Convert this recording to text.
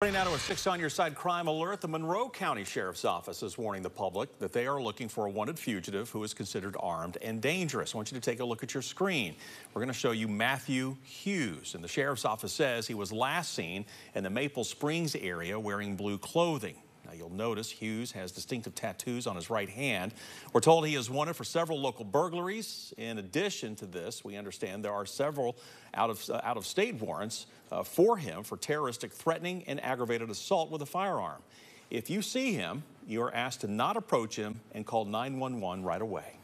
Now to a 6 on your side crime alert. The Monroe County Sheriff's Office is warning the public that they are looking for a wanted fugitive who is considered armed and dangerous. I want you to take a look at your screen. We're going to show you Matthew Hughes, and the Sheriff's Office says he was last seen in the Maple Springs area wearing blue clothing. Now you'll notice Hughes has distinctive tattoos on his right hand. We're told he is wanted for several local burglaries. In addition to this, we understand there are several out-of-state warrants for him for terroristic threatening and aggravated assault with a firearm. If you see him, you are asked to not approach him and call 911 right away.